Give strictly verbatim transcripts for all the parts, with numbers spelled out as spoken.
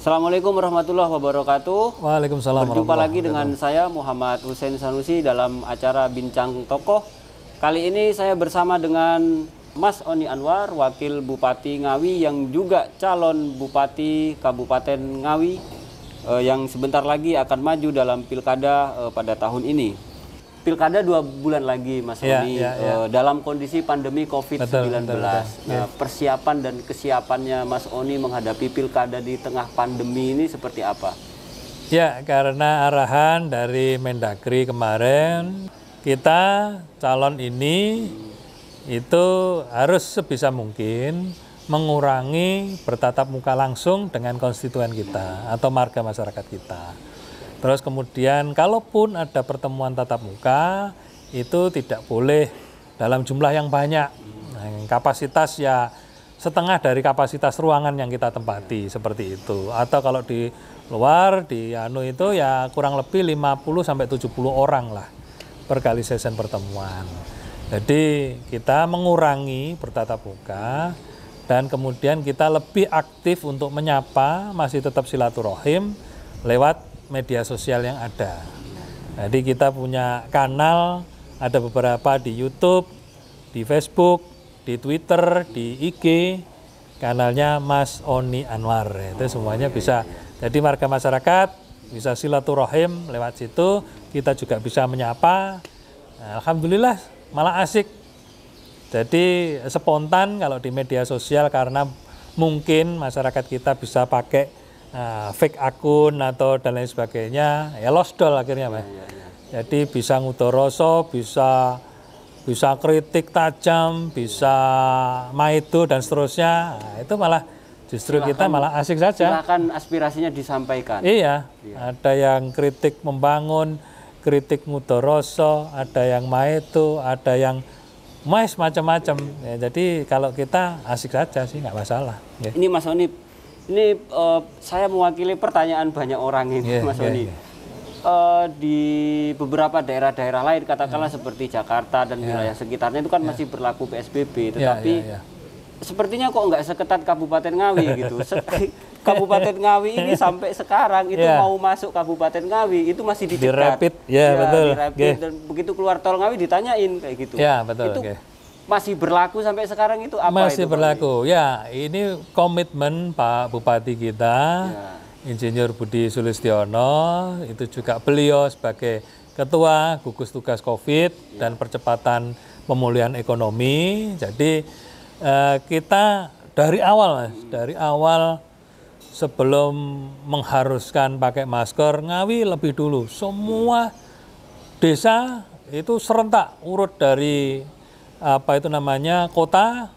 Assalamualaikum warahmatullahi wabarakatuh. Waalaikumsalam. Berjumpa lagi dengan saya Muhammad Hussein Sanusi dalam acara Bincang Tokoh. Kali ini saya bersama dengan Mas Ony Anwar, Wakil Bupati Ngawi yang juga calon Bupati Kabupaten Ngawi eh, yang sebentar lagi akan maju dalam pilkada eh, pada tahun ini. Pilkada dua bulan lagi, Mas yeah, Ony, yeah, yeah. Uh, dalam kondisi pandemi covid sembilan belas. Betul, betul, betul. Nah, persiapan dan kesiapannya Mas Ony menghadapi pilkada di tengah pandemi ini seperti apa? Ya, karena arahan dari Mendagri kemarin, kita calon ini hmm. itu harus sebisa mungkin mengurangi bertatap muka langsung dengan konstituen kita hmm. atau marga masyarakat kita. Terus kemudian kalaupun ada pertemuan tatap muka itu tidak boleh dalam jumlah yang banyak. Nah, kapasitas ya setengah dari kapasitas ruangan yang kita tempati seperti itu. Atau kalau di luar di anu itu ya kurang lebih lima puluh sampai tujuh puluh orang lah per kali sesi pertemuan. Jadi kita mengurangi bertatap muka dan kemudian kita lebih aktif untuk menyapa, masih tetap silaturahim lewat media sosial yang ada. Jadi kita punya kanal, ada beberapa di YouTube, di Facebook, di Twitter, di I G, kanalnya Mas Ony Anwar. Itu semuanya bisa. Jadi warga masyarakat bisa silaturahim lewat situ, kita juga bisa menyapa. Nah, alhamdulillah malah asik. Jadi spontan kalau di media sosial karena mungkin masyarakat kita bisa pakai Nah, fake akun atau dan lain sebagainya, ya lost doll akhirnya, Pak. Ya, ya, ya. Jadi bisa ngudoroso, bisa bisa kritik tajam, bisa maido dan seterusnya. Nah, itu malah justru silahkan, kita malah asik saja. Silakan aspirasinya disampaikan. Iya, ya. Ada yang kritik membangun, kritik ngudoroso, ada yang maido, ada yang mais macam-macam. Ya, jadi kalau kita asik saja sih nggak masalah. Ya. Ini Mas Ony. Ini uh, saya mewakili pertanyaan banyak orang ini, yeah, Mas Ony. Yeah, yeah. Uh, di beberapa daerah-daerah lain, katakanlah yeah. seperti Jakarta dan yeah. wilayah sekitarnya itu kan yeah. masih berlaku P S B B, tetapi yeah, yeah, yeah. sepertinya kok nggak seketat Kabupaten Ngawi gitu. Se Kabupaten Ngawi ini sampai sekarang itu yeah. mau masuk Kabupaten Ngawi itu masih dicegat, di rapid, yeah, ya, betul. Di rapid yeah. dan begitu keluar tol Ngawi ditanyain kayak gitu. Yeah, betul, itu, okay. Masih berlaku sampai sekarang itu apa? Masih itu, berlaku, Pak? Ya. Ini komitmen Pak Bupati kita, ya. Insinyur Budi Sulistyono, itu juga beliau sebagai Ketua Gugus Tugas Covid ya. Dan Percepatan Pemulihan Ekonomi. Jadi eh, kita dari awal, Mas, hmm. dari awal sebelum mengharuskan pakai masker, Ngawi lebih dulu. Semua desa itu serentak urut dari apa itu namanya kota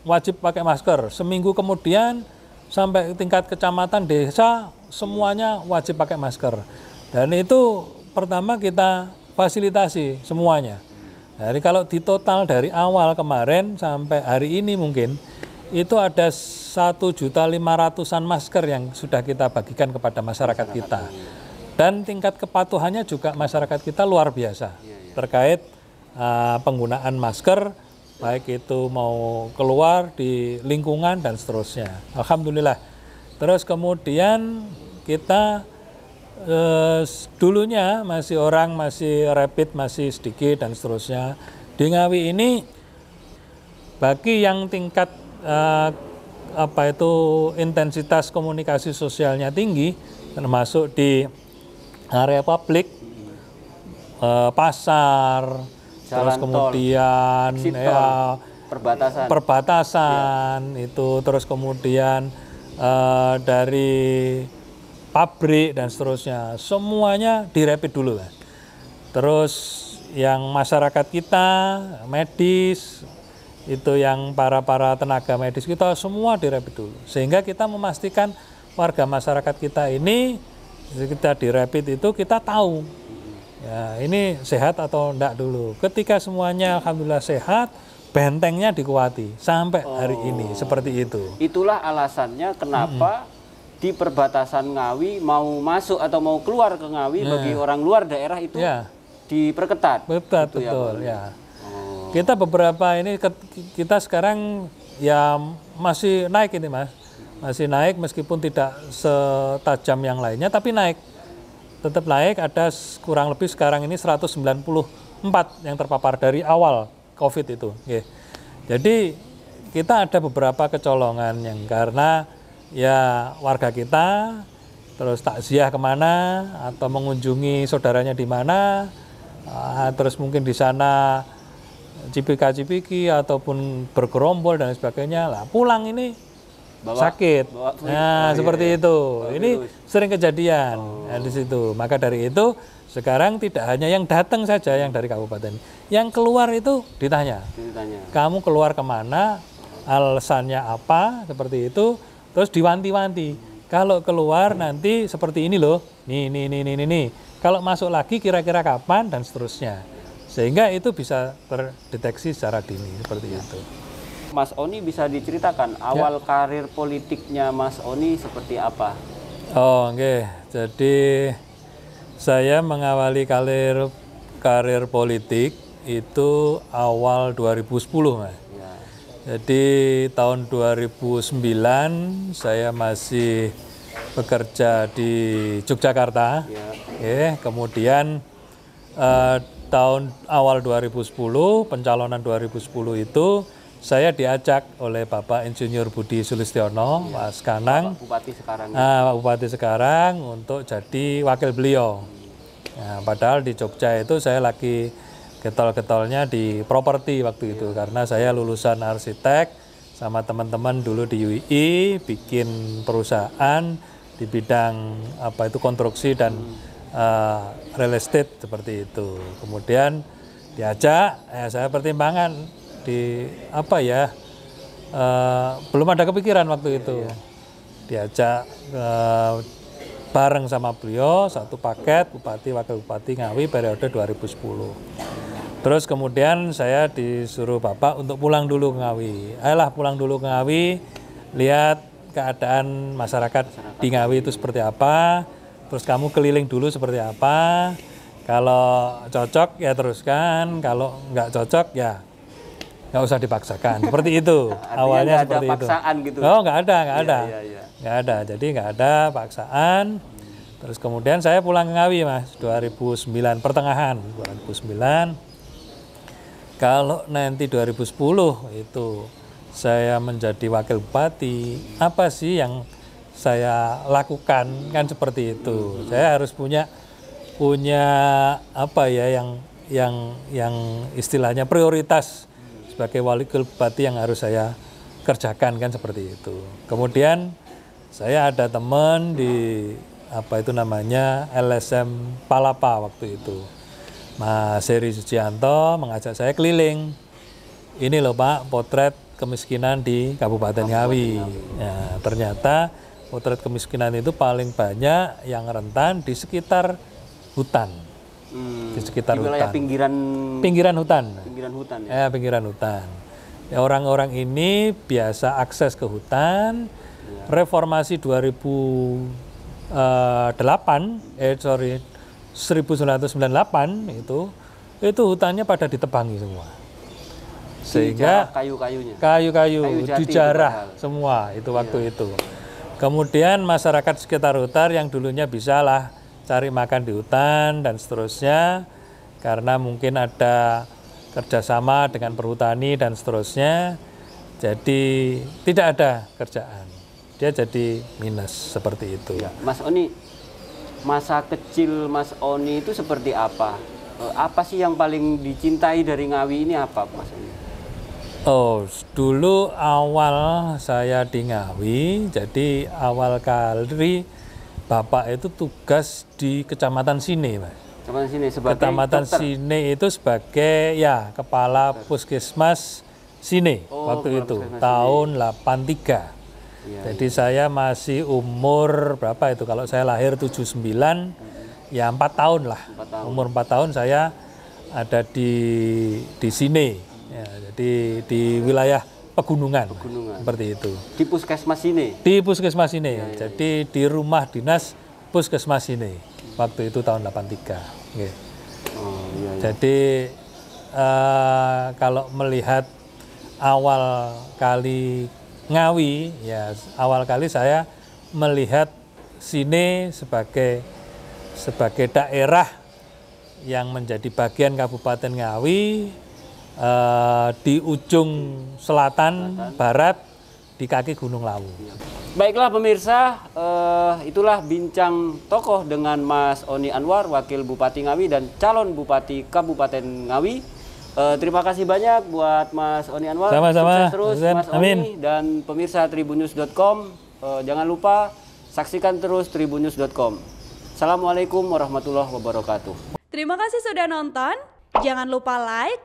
wajib pakai masker. Seminggu kemudian sampai tingkat kecamatan desa semuanya wajib pakai masker. Dan itu pertama kita fasilitasi semuanya. Jadi kalau di total dari awal kemarin sampai hari ini mungkin itu ada satu juta lima ratusan masker yang sudah kita bagikan kepada masyarakat kita. Dan tingkat kepatuhannya juga masyarakat kita luar biasa terkait Uh, penggunaan masker, baik itu mau keluar di lingkungan dan seterusnya. Alhamdulillah. Terus kemudian kita uh, dulunya masih orang masih rapid masih sedikit dan seterusnya. Di Ngawi ini bagi yang tingkat uh, apa itu intensitas komunikasi sosialnya tinggi, termasuk di area publik, uh, pasar. Terus jalan kemudian tol, ya, perbatasan, perbatasan ya. Itu terus kemudian uh, dari pabrik dan seterusnya semuanya direpit dulu kan. Terus yang masyarakat kita medis itu yang para para tenaga medis kita semua direpit dulu sehingga kita memastikan warga masyarakat kita ini kita direpit itu kita tahu. Ya, ini sehat atau enggak dulu. Ketika semuanya alhamdulillah sehat, bentengnya dikuati sampai oh, hari ini seperti itu. Itulah alasannya kenapa mm-hmm. di perbatasan Ngawi mau masuk atau mau keluar ke Ngawi yeah. bagi orang luar daerah itu yeah. diperketat. Betul, gitu betul ya. ya. Oh. Kita beberapa ini kita sekarang ya masih naik ini Mas. masih naik meskipun tidak setajam yang lainnya, tapi naik, tetap naik. Ada kurang lebih sekarang ini seratus sembilan puluh empat yang terpapar dari awal COVID itu. Jadi kita ada beberapa kecolongan yang karena ya warga kita terus takziah kemana atau mengunjungi saudaranya di mana, terus mungkin di sana cipika-cipiki ataupun bergerombol dan sebagainya, lah pulang ini bawa, sakit, bawa, nah oh, seperti iya, itu, bawa, ini iya. sering kejadian oh. ya, di situ. Maka dari itu sekarang tidak hanya yang datang saja yang dari kabupaten, yang keluar itu ditanya, ditanya. kamu keluar kemana, alasannya apa, seperti itu, terus diwanti-wanti, kalau keluar nanti seperti ini loh, nih nih nih nih nih, kalau masuk lagi kira-kira kapan dan seterusnya, sehingga itu bisa terdeteksi secara dini seperti ya. itu. Mas Ony bisa diceritakan awal ya. karir politiknya Mas Ony seperti apa? Oh, oke. Okay. Jadi saya mengawali karir karir politik itu awal dua ribu sepuluh, Mas. Ya. Jadi tahun dua ribu sembilan saya masih bekerja di Yogyakarta. Ya. Okay. Kemudian uh, tahun awal dua ribu sepuluh, pencalonan dua ribu sepuluh itu saya diajak oleh Bapak Insinyur Budi Sulistyono, ya, Mas Kanang, Bapak Bupati sekarang, nah, Pak Bupati sekarang untuk jadi wakil beliau. Nah, padahal di Jogja itu saya lagi getol-getolnya di properti waktu itu, ya, karena saya lulusan arsitek sama teman-teman dulu di U I I, bikin perusahaan di bidang apa itu konstruksi dan hmm. uh, real estate seperti itu. Kemudian diajak, ya, saya pertimbangan. Di apa ya uh, belum ada kepikiran waktu itu, iya, iya. diajak uh, bareng sama beliau satu paket Bupati Wakil Bupati Ngawi periode dua ribu sepuluh. Terus kemudian saya disuruh Bapak untuk pulang dulu ke Ngawi, ayolah pulang dulu ke Ngawi, lihat keadaan masyarakat, masyarakat di Ngawi itu seperti apa, terus kamu keliling dulu seperti apa, kalau cocok ya teruskan, kalau nggak cocok ya nggak usah dipaksakan, seperti itu. Awalnya ada seperti paksaan itu. Gitu. Oh, nggak ada, nggak ada, iya, iya, iya. nggak ada. Jadi nggak ada paksaan. Terus kemudian saya pulang ke Ngawi, Mas, dua ribu sembilan pertengahan dua ribu sembilan. Kalau nanti dua ribu sepuluh itu saya menjadi wakil bupati, apa sih yang saya lakukan, kan seperti itu. Saya harus punya punya apa ya yang yang yang istilahnya prioritas sebagai wali bupati yang harus saya kerjakan, kan seperti itu. Kemudian saya ada teman di apa itu namanya L S M Palapa waktu itu, Mas Heri Sucianto mengajak saya keliling. Ini loh Pak, potret kemiskinan di Kabupaten Ngawi. Ya, ternyata potret kemiskinan itu paling banyak yang rentan di sekitar hutan. Hmm, di sekitar di wilayah hutan. Pinggiran pinggiran hutan. Pinggiran hutan ya. Eh, pinggiran hutan. Orang-orang ya, ini biasa akses ke hutan. Ya. Reformasi dua ribu delapan eh sorry seribu sembilan ratus sembilan puluh delapan itu itu hutannya pada ditebangi semua. Sehingga kayu-kayunya. Kayu-kayu dijarah semua itu waktu ya. itu. Kemudian masyarakat sekitar hutan yang dulunya bisalah cari makan di hutan dan seterusnya, karena mungkin ada kerjasama dengan perhutani dan seterusnya, jadi tidak ada kerjaan, dia jadi minus seperti itu. Ya. Mas Ony, masa kecil Mas Ony itu seperti apa? Apa sih yang paling dicintai dari Ngawi ini apa, Mas Ony? Oh, dulu awal saya di Ngawi, jadi awal kali Bapak itu tugas di Kecamatan Sine, Pak. Kecamatan Sine sebagai Kecamatan dokter. Sine itu sebagai ya kepala dokter. Puskesmas Sine oh, waktu itu Puskesmas tahun delapan tiga. Ya, Jadi ya. saya masih umur berapa itu? Kalau saya lahir tujuh sembilan hmm. ya empat tahun lah. empat tahun. Umur empat tahun saya ada di di Sine. Ya, jadi di wilayah Pegunungan, pegunungan seperti itu. Di Puskesmas Sine. Di Puskesmas Sine. Ya, ya, Jadi ya. di rumah dinas Puskesmas Sine. Waktu itu tahun delapan tiga. Okay. Oh, ya, ya. Jadi uh, kalau melihat awal kali Ngawi, ya awal kali saya melihat Sine sebagai sebagai daerah yang menjadi bagian Kabupaten Ngawi eh, di ujung selatan, selatan barat di kaki Gunung Lawu. Baiklah pemirsa, eh, itulah bincang tokoh dengan Mas Ony Anwar, Wakil Bupati Ngawi dan calon Bupati Kabupaten Ngawi. Uh, terima kasih banyak buat Mas Ony Anwar. Sama-sama. Sukses terus Husen. Mas Ony. Dan pemirsa tribunews dot com, uh, jangan lupa saksikan terus tribunews dot com. Assalamualaikum warahmatullahi wabarakatuh. Terima kasih sudah nonton. Jangan lupa like,